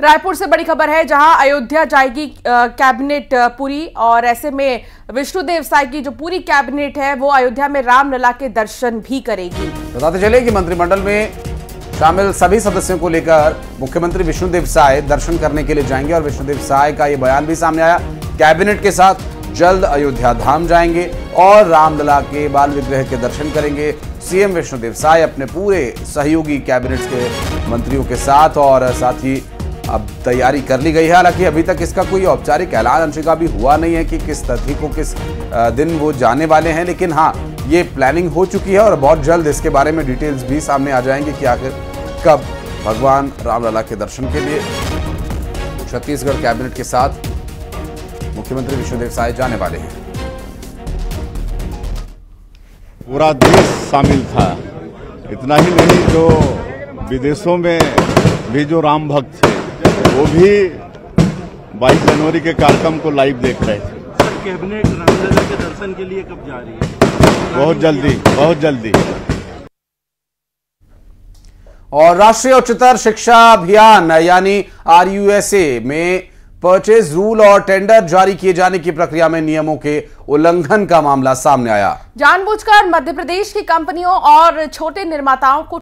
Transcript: रायपुर से बड़ी खबर है, जहां अयोध्या जाएगी कैबिनेट पूरी, और ऐसे में विष्णुदेव साय की जो पूरी कैबिनेट है वो अयोध्या में रामलला के दर्शन भी करेगी। बताते चले कि मंत्रिमंडल में शामिल सभी सदस्यों को लेकर मुख्यमंत्री विष्णुदेव साय दर्शन करने के लिए जाएंगे और विष्णुदेव साय का ये बयान भी सामने आया, कैबिनेट के साथ जल्द अयोध्या धाम जाएंगे और रामलला के बाल विग्रह के दर्शन करेंगे। सीएम विष्णुदेव साय अपने पूरे सहयोगी कैबिनेट के मंत्रियों के साथ, और साथ ही अब तैयारी कर ली गई है। हालांकि अभी तक इसका कोई औपचारिक ऐलान अंशिका भी हुआ नहीं है कि किस तिथि को किस दिन वो जाने वाले हैं, लेकिन हाँ ये प्लानिंग हो चुकी है और बहुत जल्द इसके बारे में डिटेल्स भी सामने आ जाएंगी कि आखिर कब भगवान रामलला के दर्शन के लिए छत्तीसगढ़ कैबिनेट के साथ मुख्यमंत्री विष्णुदेव साय जाने वाले हैं। पूरा देश शामिल था, इतना ही नहीं जो विदेशों में भी जो राम भक्त थे वो भी 22 जनवरी के कार्यक्रम को लाइव देख रहे थे। कैबिनेट रामलला के दर्शन के लिए कब जा रही है? बहुत जल्दी, बहुत जल्दी। और राष्ट्रीय उच्चतर शिक्षा अभियान यानी आरयूएसए में परचेज रूल और टेंडर जारी किए जाने की प्रक्रिया में नियमों के उल्लंघन का मामला सामने आया। जानबूझकर मध्य प्रदेश की कंपनियों और छोटे निर्माताओं को